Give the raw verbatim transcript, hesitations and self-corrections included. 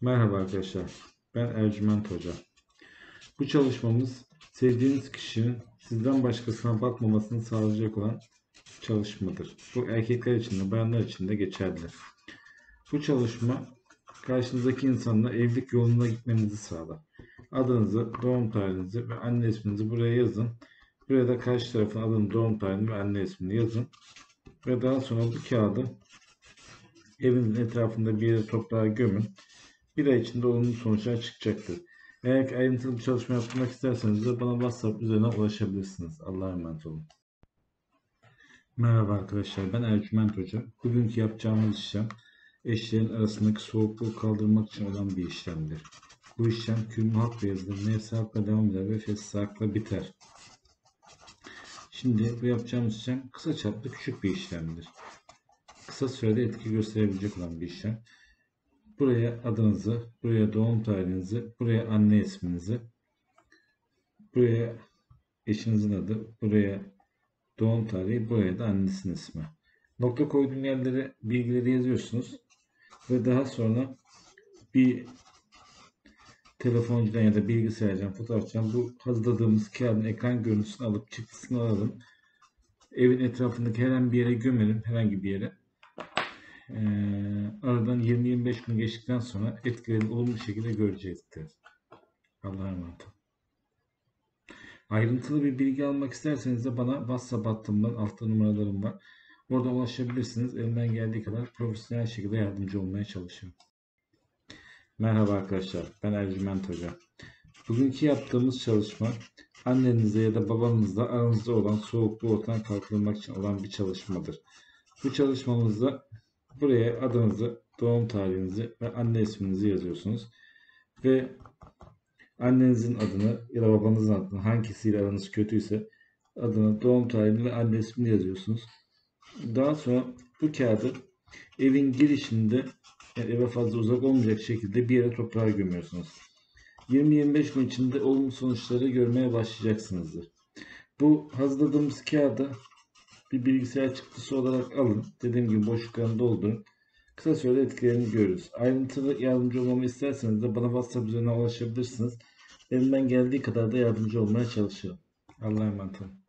Merhaba arkadaşlar, ben Ercüment Hoca. Bu çalışmamız sevdiğiniz kişinin sizden başkasına bakmamasını sağlayacak olan çalışmadır. Bu erkekler için de bayanlar için de geçerli. Bu çalışma karşınızdaki insanla evlilik yoluna gitmenizi sağlar. Adınızı, doğum tarihinizi ve anne isminizi buraya yazın. Buraya da karşı tarafın adını, doğum tarihini ve anne ismini yazın. Ve daha sonra bu kağıdı evinizin etrafında bir yere toprağa gömün. Bir ay içinde olumlu sonuçlar çıkacaktır. Eğer ayrıntılı bir çalışma yapmak isterseniz de bana WhatsApp üzerinden ulaşabilirsiniz. Allah'a emanet olun. Merhaba arkadaşlar, ben Ercüment Hoca. Bugünkü yapacağımız işlem eşlerin arasındaki soğukluğu kaldırmak için olan bir işlemdir. Bu işlem kül muhakkla yazılır, nefsi hakla devam eder ve fesli hakla biter. Şimdi bu yapacağımız işlem kısa çaplı küçük bir işlemdir. Kısa sürede etki gösterebilecek olan bir işlem. Buraya adınızı, buraya doğum tarihinizi, buraya anne isminizi, buraya eşinizin adı, buraya doğum tarihi, buraya da annesinin ismi. Nokta koyduğum yerlere bilgileri yazıyorsunuz ve daha sonra bir telefoncudan ya da bilgisayardan, fotoğrafçıdan bu hazırladığımız kağıdın ekran görüntüsünü alıp çıktısını alalım. Evin etrafındaki herhangi bir yere gömelim, herhangi bir yere. Ee, aradan yirmi yirmi beş gün geçtikten sonra etkilerini olumlu şekilde görecektir. Allah'a emanet olun. Ayrıntılı bir bilgi almak isterseniz de bana WhatsApp hattımdan, altta numaralarım var. Orada ulaşabilirsiniz. Elimden geldiği kadar profesyonel şekilde yardımcı olmaya çalışıyorum. Merhaba arkadaşlar, ben Ercüment Hoca. Bugünkü yaptığımız çalışma annenizle ya da babanızla aranızda olan soğukluğu ortadan kaldırmak için olan bir çalışmadır. Bu çalışmamızda buraya adınızı, doğum tarihinizi ve anne isminizi yazıyorsunuz. Ve annenizin adını ya da babanızın adını, hangisiyle aranız kötüyse adını, doğum tarihini ve anne ismini yazıyorsunuz. Daha sonra bu kağıdı evin girişinde, yani eve fazla uzak olmayacak şekilde bir yere toprağa gömüyorsunuz. yirmi yirmi beş gün içinde olumlu sonuçları görmeye başlayacaksınızdır. Bu hazırladığımız kağıdı bir bilgisayar çıktısı olarak alın. Dediğim gibi boşluklarını doldurun. Kısa sürede etkilerini görürüz. Ayrıntılı yardımcı olmamı isterseniz de bana WhatsApp üzerinden ulaşabilirsiniz. Elimden geldiği kadar da yardımcı olmaya çalışıyorum. Allah'a emanet olun.